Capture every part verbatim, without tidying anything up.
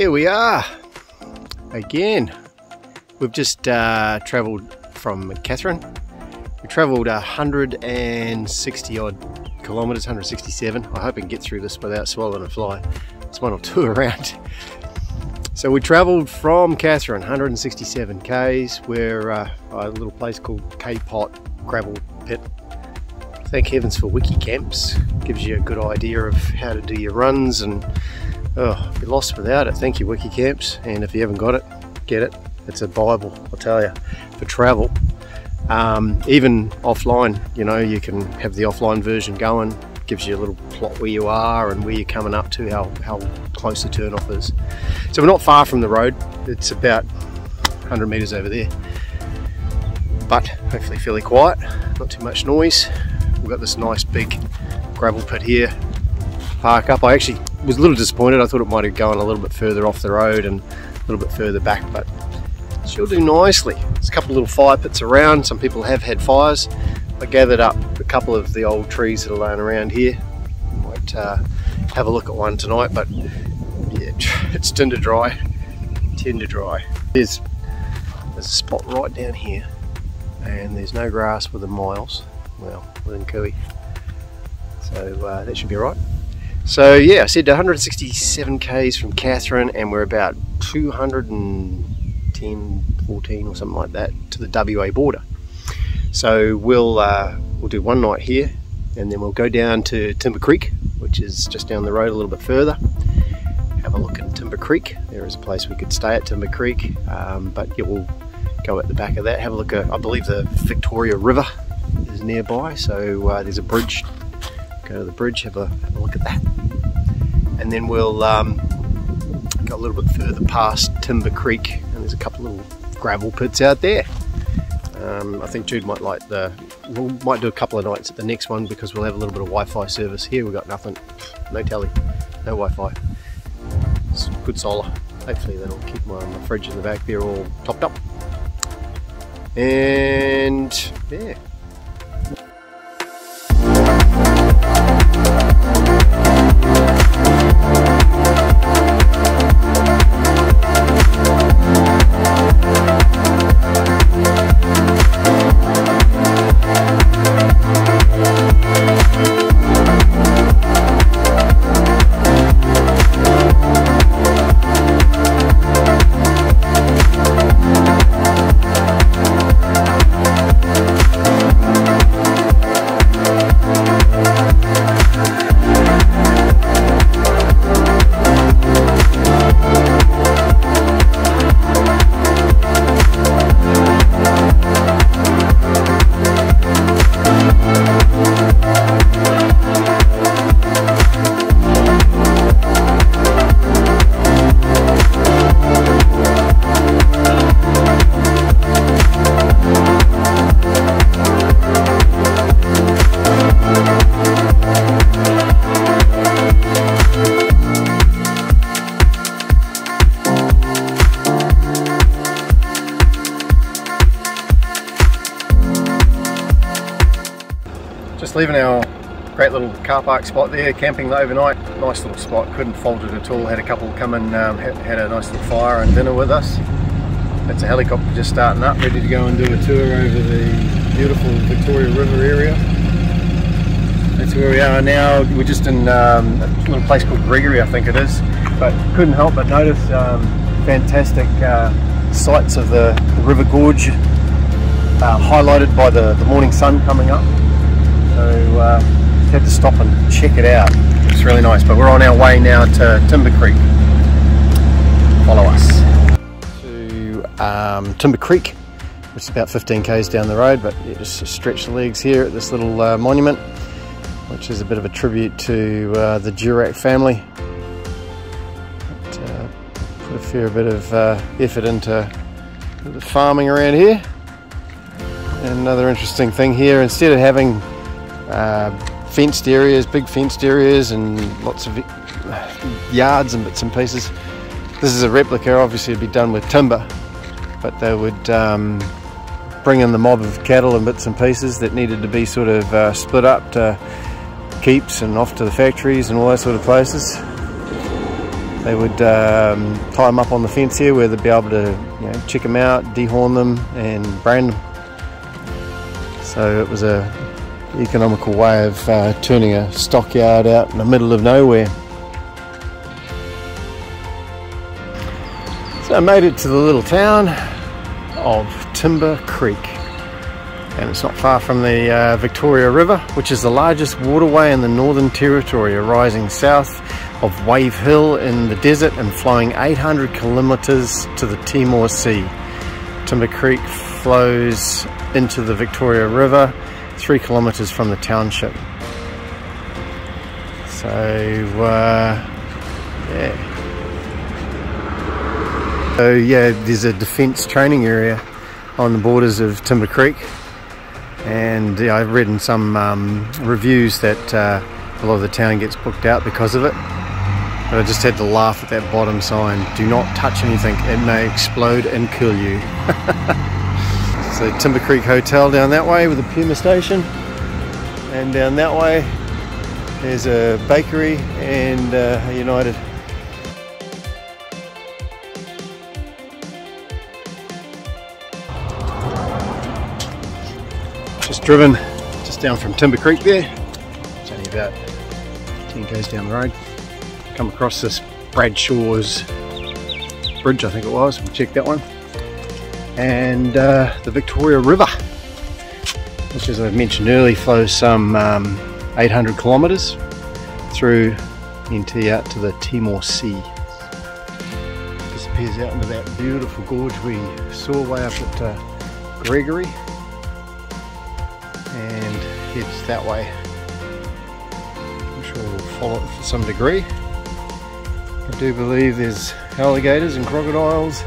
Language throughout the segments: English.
There we are again. We've just uh, travelled from Katherine. We travelled one hundred sixty odd kilometres, one hundred sixty-seven. I hope I can get through this without swallowing a fly. It's one or two around. So we travelled from Katherine, one hundred sixty-seven Ks. We're uh, at a little place called K-Pot Gravel Pit. Thank heavens for Wikicamps. Gives you a good idea of how to do your runs and oh, be lost without it. Thank you, Wikicamps. And if you haven't got it, get it. It's a Bible, I'll tell you, for travel. Um, even offline, you know, you can have the offline version going. Gives you a little plot where you are and where you're coming up to, how, how close the turn off is. So we're not far from the road. It's about one hundred metres over there. But hopefully fairly quiet, not too much noise. We've got this nice big gravel pit here. Park up. I actually was a little disappointed. I thought it might have gone a little bit further off the road and a little bit further back, but she'll do nicely. There's a couple of little fire pits around. Some people have had fires. I gathered up a couple of the old trees that are laying around here. Might uh, have a look at one tonight, but yeah, it's tinder dry. Tinder dry. There's, there's a spot right down here, and there's no grass within miles. Well, within Cooey. So uh, that should be right. So yeah, I said one hundred sixty-seven Ks from Katherine, and we're about two hundred ten, fourteen or something like that to the W A border. So we'll uh, we'll do one night here, and then we'll go down to Timber Creek, which is just down the road a little bit further. Have a look at Timber Creek. There is a place we could stay at Timber Creek, um, but yeah, we'll go at the back of that. Have a look at, I believe the Victoria River is nearby, so uh, there's a bridge. Go to the bridge, have a, have a look at that, and then we'll um, go a little bit further past Timber Creek, and there's a couple of little gravel pits out there. Um, I think Jude might like the. We might do a couple of nights at the next one because we'll have a little bit of Wi-Fi service here. We've got nothing, no telly, no Wi-Fi. It's good solar. Hopefully that'll keep my, my fridge in the back there all topped up. And yeah. Leaving our great little car park spot there, camping overnight. Nice little spot, couldn't fault it at all. Had a couple come and um, had, had a nice little fire and dinner with us. That's a helicopter just starting up, ready to go and do a tour over the beautiful Victoria River area. That's where we are now. We're just in um, a little place called Gregory, I think it is, but couldn't help but notice um, fantastic uh, sights of the, the river gorge, uh, highlighted by the, the morning sun coming up. So uh, had to stop and check it out. It's really nice, but we're on our way now to Timber Creek. Follow us. To um, Timber Creek, which is about fifteen Ks down the road, but yeah, just stretch the legs here at this little uh, monument, which is a bit of a tribute to uh, the Durack family. But, uh, put a fair bit of uh, effort into the farming around here. And another interesting thing here, instead of having Uh, fenced areas, big fenced areas and lots of yards and bits and pieces. This is a replica, obviously it'd be done with timber, but they would um, bring in the mob of cattle and bits and pieces that needed to be sort of uh, split up to keeps and off to the factories and all those sort of places. They would um, tie them up on the fence here where they'd be able to, you know, check them out, dehorn them and brand them. So it was a economical way of uh, turning a stockyard out in the middle of nowhere. So I made it to the little town of Timber Creek, and it's not far from the uh, Victoria River, which is the largest waterway in the Northern Territory, arising south of Wave Hill in the desert and flowing eight hundred kilometres to the Timor Sea. Timber Creek flows into the Victoria River three kilometres from the township. So, uh, yeah. So yeah, there's a defence training area on the borders of Timber Creek, and yeah, I've read in some um, reviews that uh, a lot of the town gets booked out because of it. But I just had to laugh at that bottom sign. Do not touch anything. It may explode and kill you. So Timber Creek Hotel down that way with a Puma station. And down that way there's a bakery and uh, a United. Just driven just down from Timber Creek there. It's only about ten k's down the road. Come across this Bradshaw's Bridge, I think it was. We'll check that one. And uh, the Victoria River, which, as I mentioned earlier, flows some um, eight hundred kilometres through N T out to the Timor Sea. Disappears out into that beautiful gorge we saw way up at uh, Gregory, and heads that way. I'm sure we'll follow it to some degree. I do believe there's alligators and crocodiles.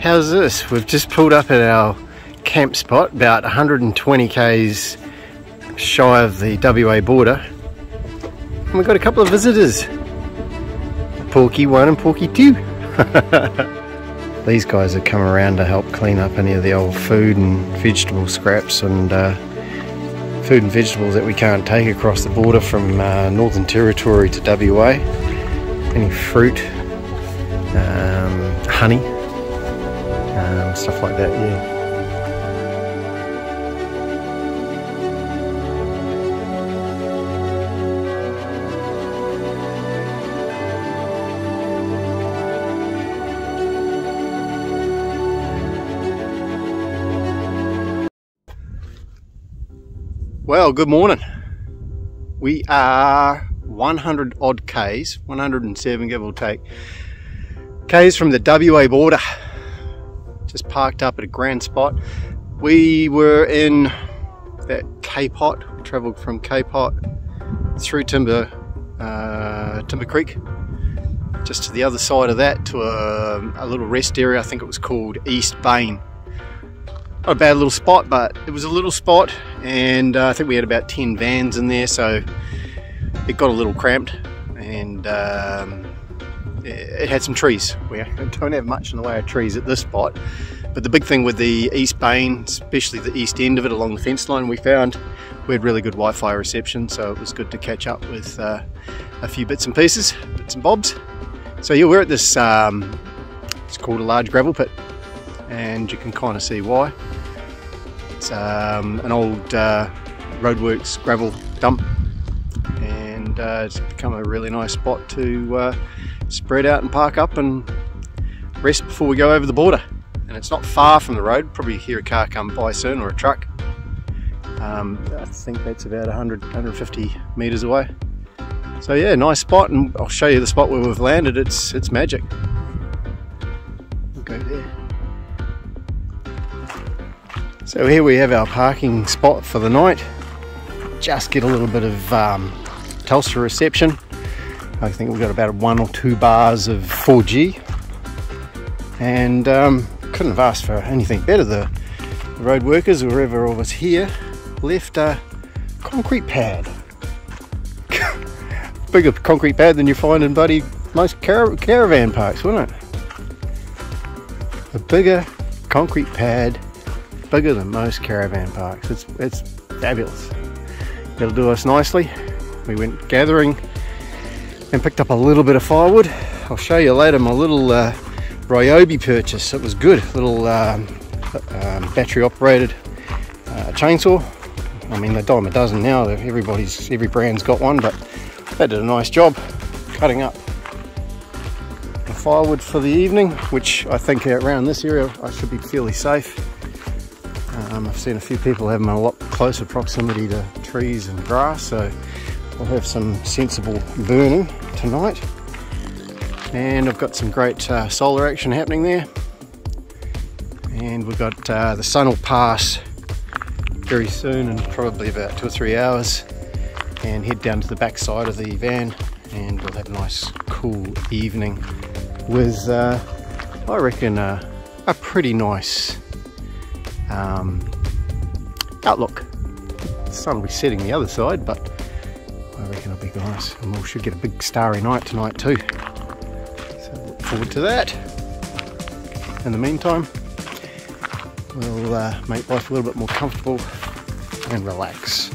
How's this? We've just pulled up at our camp spot, about one hundred and twenty k's shy of the W A border, and we've got a couple of visitors, Porky one and Porky two. These guys have come around to help clean up any of the old food and vegetable scraps and uh, food and vegetables that we can't take across the border from uh, Northern Territory to W A, any fruit, um, honey. Um, stuff like that, yeah. Well, good morning. We are one hundred odd k's, one hundred and seven give or take, k's from the W A border. Just parked up at a grand spot. We were in that Cape Hot. We travelled from Cape Hot through Timber uh, Timber Creek, just to the other side of that to a, a little rest area. I think it was called East Baines. Not a bad little spot, but it was a little spot, and uh, I think we had about ten vans in there, so it got a little cramped, and um, it had some trees. We don't have much in the way of trees at this spot, but the big thing with the East Baines, especially the east end of it along the fence line, we found we had really good Wi-Fi reception, so it was good to catch up with uh, a few bits and pieces, bits and bobs. So yeah, we're at this, um, it's called a large gravel pit, and you can kind of see why. It's um, an old uh, roadworks gravel dump, and uh, it's become a really nice spot to uh, spread out and park up and rest before we go over the border. And it's not far from the road. Probably hear a car come by soon, or a truck. Um, I think that's about one hundred, one hundred fifty metres away. So yeah, nice spot, and I'll show you the spot where we've landed. It's, it's magic. We'll go there. So here we have our parking spot for the night. Just get a little bit of um, Telstra reception. I think we've got about one or two bars of four G, and um, couldn't have asked for anything better. The, the road workers, or whoever was here, left a concrete pad. Bigger concrete pad than you find in bloody most car caravan parks, wouldn't it? A bigger concrete pad bigger than most caravan parks. It's, it's fabulous. It'll do us nicely. We went gathering and picked up a little bit of firewood. I'll show you later my little uh, Ryobi purchase. It was good, little um, um, battery operated uh, chainsaw. I mean, they dime a dozen now. Everybody's, every brand's got one, but they did a nice job cutting up the firewood for the evening, which I think around this area I should be fairly safe. Um, I've seen a few people having a lot closer proximity to trees and grass, so we'll have some sensible burning tonight. And I've got some great uh, solar action happening there. And we've got uh, the sun will pass very soon, in probably about two or three hours, and head down to the back side of the van, and we'll have a nice cool evening with uh, I reckon uh, a pretty nice um, outlook. The sun will be setting the other side, but I reckon it'll be nice, and we should get a big starry night tonight too, so look forward to that. In the meantime, we'll uh, make life a little bit more comfortable and relax.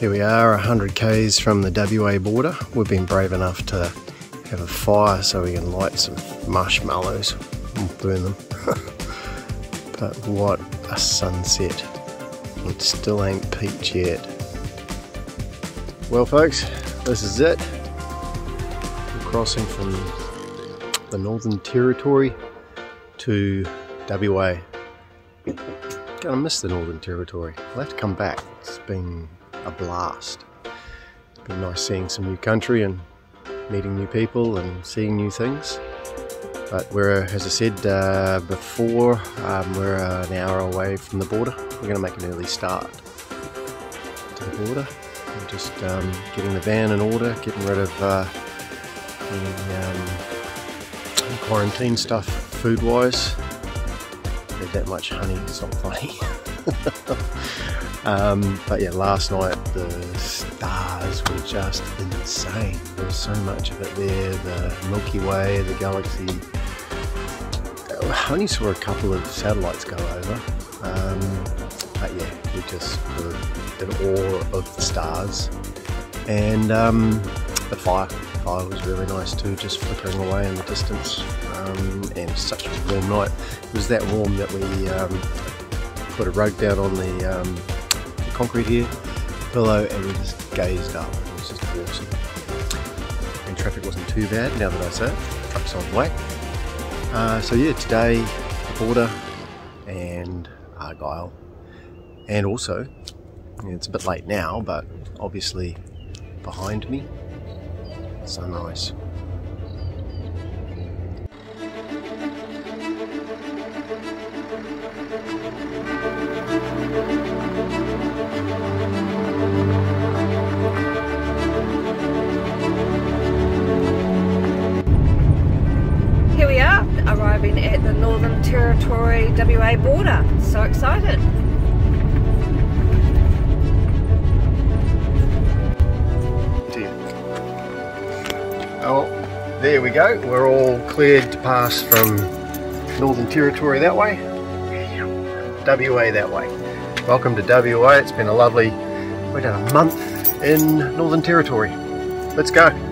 Here we are, one hundred k's from the W A border. We've been brave enough to have a fire so we can light some marshmallows and burn them. But what a sunset. It still ain't peach yet. Well folks, this is it. We're crossing from the Northern Territory to W A. Gonna miss the Northern Territory. I'll have to come back. It's been a blast. It's been nice seeing some new country and meeting new people and seeing new things. But we're, as I said uh, before, um, we're an hour away from the border. We're gonna make an early start to the border. We're just um, getting the van in order, getting rid of uh, the um, quarantine stuff. Food wise, there's that much honey, it's not funny. um, but yeah, last night the stars were just insane. There was so much of it there, the Milky Way, the galaxy. I only saw a couple of satellites go over, um, but yeah, we just were in awe of the stars. And um, the fire, the fire was really nice too, just flickering away in the distance. Um, and such a warm night. It was that warm that we um, put a rug down on the, um, the concrete here, pillow, and we just gazed up. It was just awesome. And traffic wasn't too bad, now that I say it. Trucks on the way. Uh, so yeah, today, the border and Argyle. And also, yeah, it's a bit late now, but obviously behind me, sunrise. W A border. So excited. Oh, there we go. We're all cleared to pass from Northern Territory that way, W A that way. Welcome to W A. It's been a lovely, we've done a month in Northern Territory. Let's go.